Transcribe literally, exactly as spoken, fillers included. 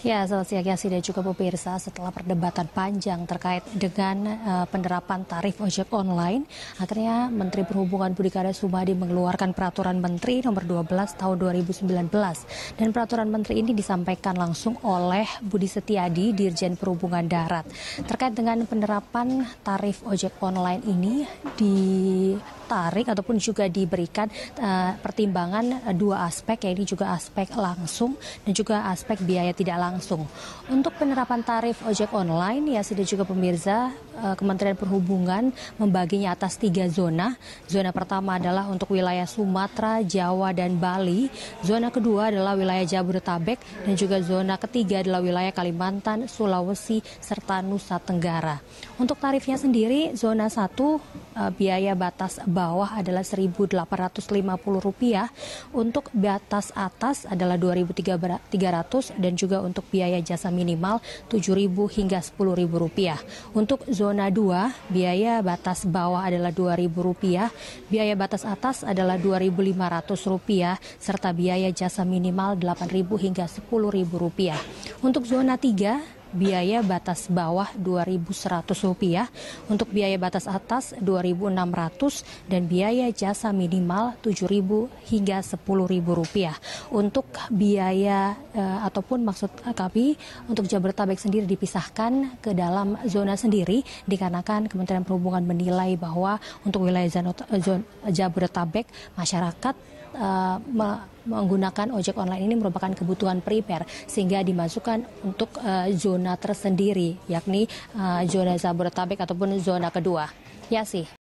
Ya, selamat siang Yasi dan juga pemirsa. Setelah perdebatan panjang terkait dengan uh, penerapan tarif ojek online, akhirnya Menteri Perhubungan Budi Karya Sumadi mengeluarkan Peraturan Menteri Nomor dua belas Tahun dua ribu sembilan belas. Dan Peraturan Menteri ini disampaikan langsung oleh Budi Setiadi, Dirjen Perhubungan Darat. Terkait dengan penerapan tarif ojek online ini ditarik ataupun juga diberikan uh, pertimbangan uh, dua aspek, yaitu juga aspek langsung dan juga aspek biaya tidak langsung. Langsung. Untuk penerapan tarif ojek online, ya sudah juga pemirsa, Kementerian Perhubungan membaginya atas tiga zona. Zona pertama adalah untuk wilayah Sumatera, Jawa, dan Bali. Zona kedua adalah wilayah Jabodetabek, dan juga zona ketiga adalah wilayah Kalimantan, Sulawesi, serta Nusa Tenggara. Untuk tarifnya sendiri, zona satu biaya batas bawah adalah seribu delapan ratus lima puluh rupiah, untuk batas atas adalah dua ribu tiga ratus rupiah, dan juga untuk Untuk biaya jasa minimal tujuh ribu rupiah hingga sepuluh ribu rupiah. Untuk zona dua, biaya batas bawah adalah dua ribu rupiah, biaya batas atas adalah dua ribu lima ratus rupiah, serta biaya jasa minimal delapan ribu rupiah hingga sepuluh ribu rupiah. Untuk zona tiga, biaya batas bawah dua ribu seratus rupiah, untuk biaya batas atas dua ribu enam ratus rupiah, dan biaya jasa minimal tujuh ribu rupiah hingga sepuluh ribu rupiah. Untuk biaya eh, ataupun maksud kami untuk Jabodetabek sendiri dipisahkan ke dalam zona sendiri, dikarenakan Kementerian Perhubungan menilai bahwa untuk wilayah Zanot, zon, Jabodetabek masyarakat eh, me menggunakan ojek online ini merupakan kebutuhan primer, sehingga dimasukkan untuk uh, zona tersendiri, yakni uh, zona Jabodetabek ataupun zona kedua. Ya sih.